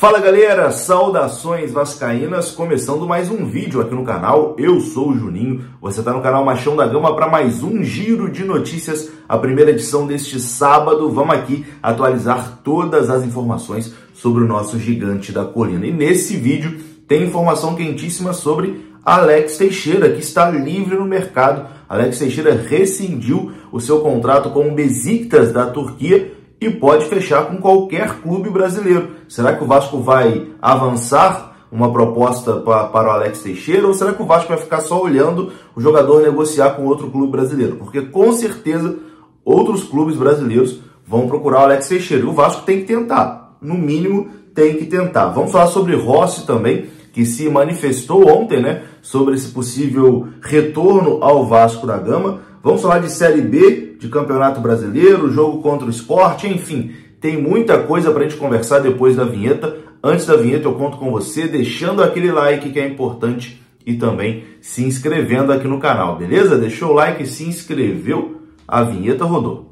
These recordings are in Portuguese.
Fala galera, saudações vascaínas, começando mais um vídeo aqui no canal. Eu sou o Juninho, você está no canal Machão da Gama para mais um giro de notícias, a primeira edição deste sábado. Vamos aqui atualizar todas as informações sobre o nosso gigante da colina. E nesse vídeo tem informação quentíssima sobre Alex Teixeira, que está livre no mercado. Alex Teixeira rescindiu o seu contrato com o Besiktas da Turquia e pode fechar com qualquer clube brasileiro. Será que o Vasco vai avançar uma proposta para o Alex Teixeira ou será que o Vasco vai ficar só olhando o jogador negociar com outro clube brasileiro? Porque com certeza outros clubes brasileiros vão procurar o Alex Teixeira. E o Vasco tem que tentar, no mínimo tem que tentar. Vamos falar sobre Rossi também, que se manifestou ontem, né, sobre esse possível retorno ao Vasco da Gama. Vamos falar de Série B, de Campeonato Brasileiro, jogo contra o Sport, enfim, tem muita coisa para a gente conversar depois da vinheta. Antes da vinheta eu conto com você deixando aquele like que é importante e também se inscrevendo aqui no canal, beleza? Deixou o like, se inscreveu, a vinheta rodou.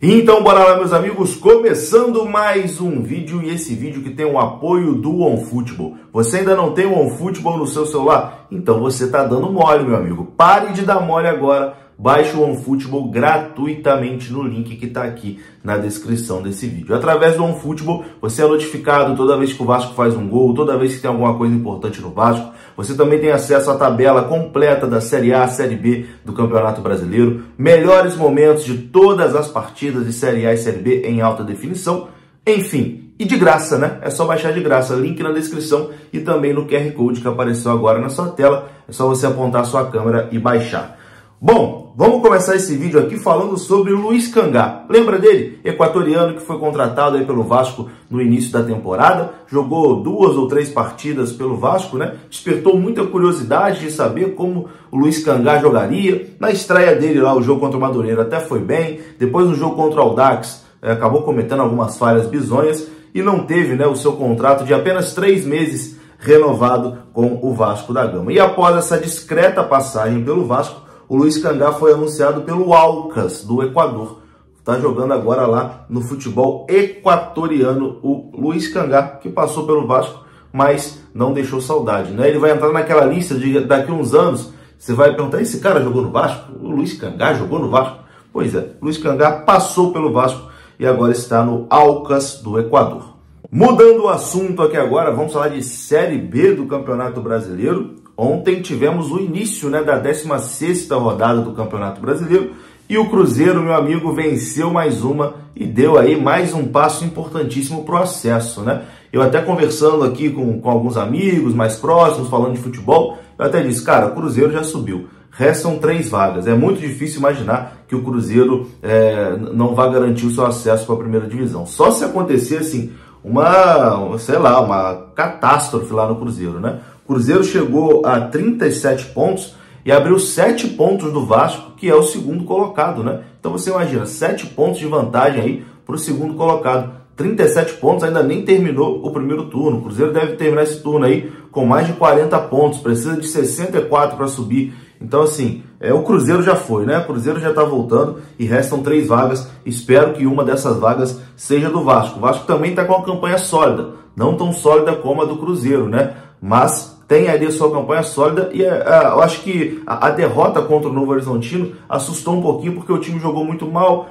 Então bora lá meus amigos, começando mais um vídeo, e esse vídeo que tem o apoio do OneFootball. Você ainda não tem o OneFootball no seu celular? Então você está dando mole meu amigo, pare de dar mole agora, baixe o OneFootball gratuitamente no link que está aqui na descrição desse vídeo. Através do OneFootball você é notificado toda vez que o Vasco faz um gol, toda vez que tem alguma coisa importante no Vasco. Você também tem acesso à tabela completa da Série A, Série B do Campeonato Brasileiro, melhores momentos de todas as partidas de Série A e Série B em alta definição, enfim, e de graça, né? É só baixar de graça, link na descrição e também no QR Code que apareceu agora na sua tela, é só você apontar a sua câmera e baixar. Bom, vamos começar esse vídeo aqui falando sobre o Luiz Cangá. Lembra dele? Equatoriano que foi contratado aí pelo Vasco no início da temporada. Jogou 2 ou 3 partidas pelo Vasco, né? Despertou muita curiosidade de saber como o Luiz Cangá jogaria. Na estreia dele lá, o jogo contra o Madureira até foi bem. Depois no jogo contra o Aldax, acabou cometendo algumas falhas bizonhas e não teve, né, o seu contrato de apenas 3 meses renovado com o Vasco da Gama. E após essa discreta passagem pelo Vasco, o Luiz Cangá foi anunciado pelo Alcas, do Equador. Está jogando agora lá no futebol equatoriano o Luiz Cangá, que passou pelo Vasco, mas não deixou saudade, né? Ele vai entrar naquela lista de daqui a uns anos, você vai perguntar, esse cara jogou no Vasco? O Luiz Cangá jogou no Vasco? Pois é, Luiz Cangá passou pelo Vasco e agora está no Alcas, do Equador. Mudando o assunto aqui agora, vamos falar de Série B do Campeonato Brasileiro. Ontem tivemos o início, né, da 16ª rodada do Campeonato Brasileiro e o Cruzeiro, meu amigo, venceu mais uma e deu aí mais um passo importantíssimo para o acesso, né? Eu até conversando aqui com alguns amigos mais próximos, falando de futebol, eu até disse, cara, o Cruzeiro já subiu, restam 3 vagas. É muito difícil imaginar que o Cruzeiro não vai garantir o seu acesso para a primeira divisão. Só se acontecer, assim, uma catástrofe lá no Cruzeiro, né? Cruzeiro chegou a 37 pontos e abriu 7 pontos do Vasco, que é o segundo colocado, né? Então você imagina, 7 pontos de vantagem aí para o segundo colocado. 37 pontos, ainda nem terminou o primeiro turno. O Cruzeiro deve terminar esse turno aí com mais de 40 pontos, precisa de 64 para subir. Então assim, o Cruzeiro já foi, né? O Cruzeiro já está voltando e restam 3 vagas. Espero que uma dessas vagas seja do Vasco. O Vasco também está com uma campanha sólida, não tão sólida como a do Cruzeiro, né? Mas tem ali a sua campanha sólida e eu acho que a derrota contra o Novo Horizontino assustou um pouquinho porque o time jogou muito mal.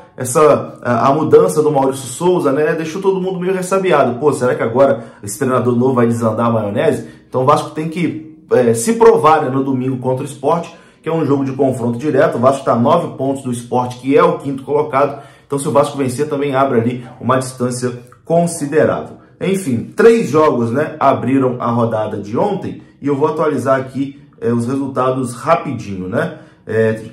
A mudança do Maurício Souza, né, deixou todo mundo meio ressabiado. Pô, será que agora esse treinador novo vai desandar a maionese? Então o Vasco tem que se provar, né, no domingo contra o Sport, que é um jogo de confronto direto. O Vasco está a 9 pontos do Sport, que é o 5º colocado. Então se o Vasco vencer também abre ali uma distância considerável. Enfim, 3 jogos, né, abriram a rodada de ontem e eu vou atualizar aqui os resultados rapidinho, né?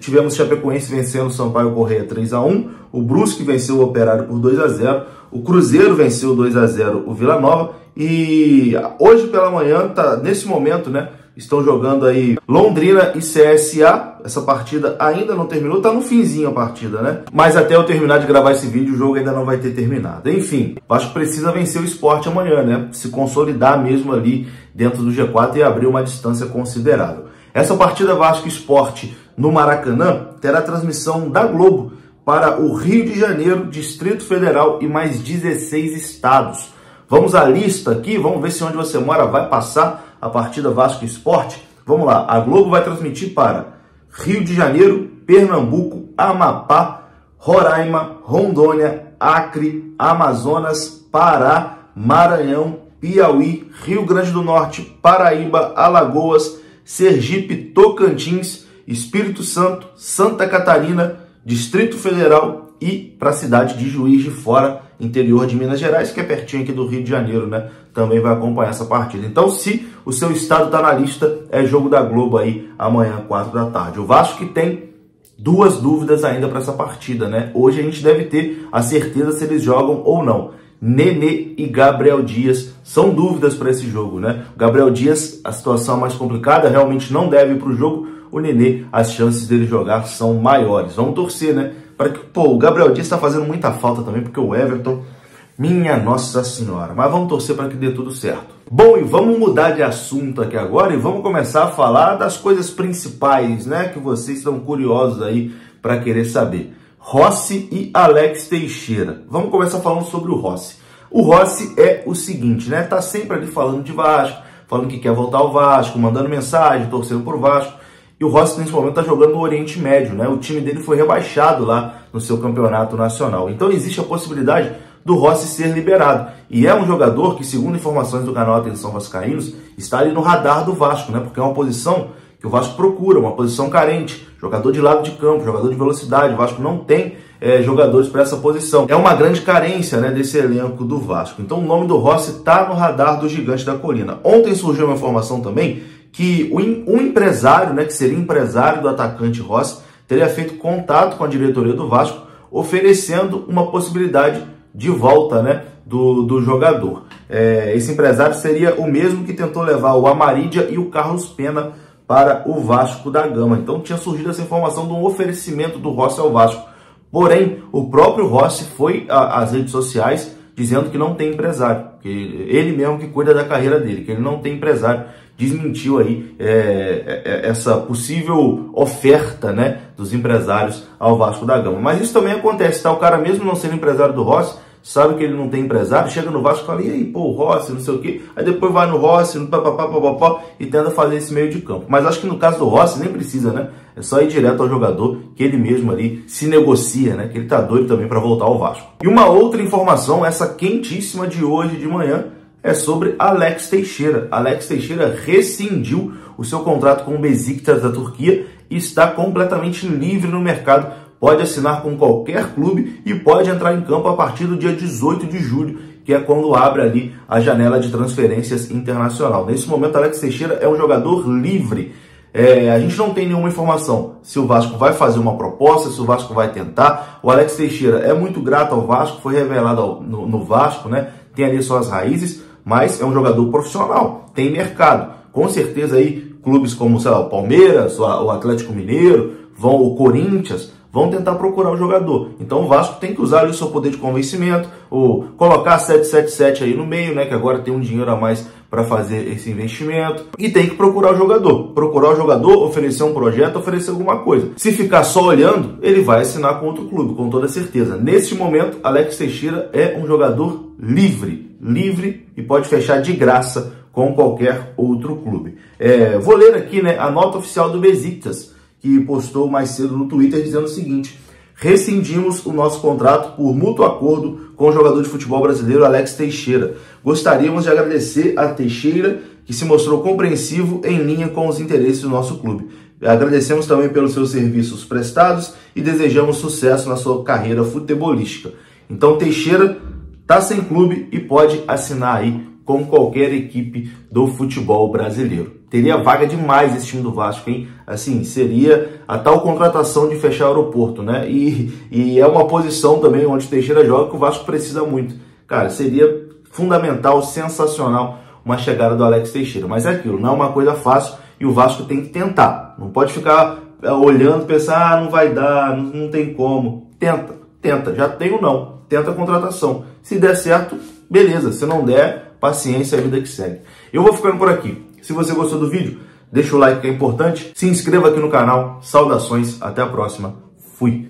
Tivemos Chapecoense vencendo o Sampaio Correia 3 a 1, o Brusque venceu o Operário por 2 a 0, o Cruzeiro venceu 2 a 0 o Vila Nova e hoje pela manhã, nesse momento, né, estão jogando aí Londrina e CSA. Essa partida ainda não terminou, tá no finzinho a partida, né? Mas até eu terminar de gravar esse vídeo, o jogo ainda não vai ter terminado. Enfim, o Vasco precisa vencer o Sport amanhã, né? Se consolidar mesmo ali dentro do G4 e abrir uma distância considerável. Essa partida Vasco Sport no Maracanã, terá transmissão da Globo para o Rio de Janeiro, Distrito Federal e mais 16 estados. Vamos à lista aqui, vamos ver se onde você mora vai passar a partida Vasco Sport. Vamos lá, a Globo vai transmitir para Rio de Janeiro, Pernambuco, Amapá, Roraima, Rondônia, Acre, Amazonas, Pará, Maranhão, Piauí, Rio Grande do Norte, Paraíba, Alagoas, Sergipe, Tocantins, Espírito Santo, Santa Catarina, Distrito Federal e para a cidade de Juiz de Fora, interior de Minas Gerais, que é pertinho aqui do Rio de Janeiro, né? Também vai acompanhar essa partida. Então, se o seu estado está na lista, é jogo da Globo aí amanhã, 4 da tarde. O Vasco que tem duas dúvidas ainda para essa partida, né? Hoje a gente deve ter a certeza se eles jogam ou não. Nenê e Gabriel Dias são dúvidas para esse jogo, né? Gabriel Dias, a situação é mais complicada, realmente não deve ir para o jogo. O Nenê, as chances dele jogar são maiores. Vamos torcer, né? Para que, pô, o Gabriel Dias está fazendo muita falta também, porque o Everton, minha Nossa Senhora. Mas vamos torcer para que dê tudo certo. Bom, e vamos mudar de assunto aqui agora e vamos começar a falar das coisas principais, né? Que vocês estão curiosos aí para querer saber. Rossi e Alex Teixeira. Vamos começar falando sobre o Rossi. O Rossi é o seguinte, né? Tá sempre ali falando de Vasco, falando que quer voltar ao Vasco, mandando mensagem, torcendo por Vasco. E o Rossi, nesse momento, está jogando no Oriente Médio, né? O time dele foi rebaixado lá no seu campeonato nacional. Então, existe a possibilidade do Rossi ser liberado. E é um jogador que, segundo informações do canal Atenção Vascaínos, está ali no radar do Vasco, né? Porque é uma posição que o Vasco procura, uma posição carente. Jogador de lado de campo, jogador de velocidade. O Vasco não tem jogadores para essa posição. É uma grande carência, né, desse elenco do Vasco. Então, o nome do Rossi está no radar do Gigante da Colina. Ontem surgiu uma informação também que um empresário, né, que seria empresário do atacante Rossi, teria feito contato com a diretoria do Vasco, oferecendo uma possibilidade de volta, né, do jogador. Esse empresário seria o mesmo que tentou levar o Amarídia e o Carlos Pena para o Vasco da Gama. Então tinha surgido essa informação de um oferecimento do Rossi ao Vasco. Porém, o próprio Rossi foi às redes sociais dizendo que não tem empresário, que ele mesmo que cuida da carreira dele, que ele não tem empresário. Desmentiu aí essa possível oferta, né, dos empresários ao Vasco da Gama. Mas isso também acontece, tá? O cara, mesmo não sendo empresário do Rossi, sabe que ele não tem empresário, chega no Vasco e fala, e aí, pô, Rossi, não sei o quê. Aí depois vai no Rossi, no papapá, papapá, e tenta fazer esse meio de campo. Mas acho que no caso do Rossi nem precisa, né? É só ir direto ao jogador, que ele mesmo ali se negocia, né? Que ele tá doido também para voltar ao Vasco. E uma outra informação, essa quentíssima de hoje de manhã, é sobre Alex Teixeira. Alex Teixeira rescindiu o seu contrato com o Besiktas da Turquia e está completamente livre no mercado. Pode assinar com qualquer clube e pode entrar em campo a partir do dia 18 de julho, que é quando abre ali a janela de transferências internacional. Nesse momento, Alex Teixeira é um jogador livre. A gente não tem nenhuma informação se o Vasco vai fazer uma proposta, se o Vasco vai tentar. O Alex Teixeira é muito grato ao Vasco, foi revelado no Vasco, né? Tem ali suas raízes, mas é um jogador profissional, tem mercado. Com certeza aí clubes como, sei lá, o Palmeiras, o Atlético Mineiro, o Corinthians, vão tentar procurar o jogador. Então o Vasco tem que usar ali o seu poder de convencimento, ou colocar 777 aí no meio, né, que agora tem um dinheiro a mais para fazer esse investimento. E tem que procurar o jogador. Procurar o jogador, oferecer um projeto, oferecer alguma coisa. Se ficar só olhando, ele vai assinar com outro clube, com toda certeza. Neste momento, Alex Teixeira é um jogador livre. Livre e pode fechar de graça com qualquer outro clube. Vou ler aqui, né, a nota oficial do Besiktas, que postou mais cedo no Twitter dizendo o seguinte: rescindimos o nosso contrato por mútuo acordo com o jogador de futebol brasileiro Alex Teixeira. Gostaríamos de agradecer a Teixeira, que se mostrou compreensivo em linha com os interesses do nosso clube. Agradecemos também pelos seus serviços prestados e desejamos sucesso na sua carreira futebolística. Então Teixeira tá sem clube e pode assinar aí com qualquer equipe do futebol brasileiro. Teria vaga demais esse time do Vasco, hein? Assim, seria a tal contratação de fechar aeroporto, né? E é uma posição também onde Teixeira joga que o Vasco precisa muito. Cara, seria fundamental, sensacional uma chegada do Alex Teixeira. Mas é aquilo, não é uma coisa fácil e o Vasco tem que tentar. Não pode ficar olhando e pensar, ah, não vai dar, não tem como. Tenta, tenta, já tem ou não. Tenta a contratação. Se der certo, beleza. Se não der, paciência, a vida que segue. Eu vou ficando por aqui. Se você gostou do vídeo, Deixa o like que é importante, se inscreva aqui no canal. Saudações, até a próxima. Fui!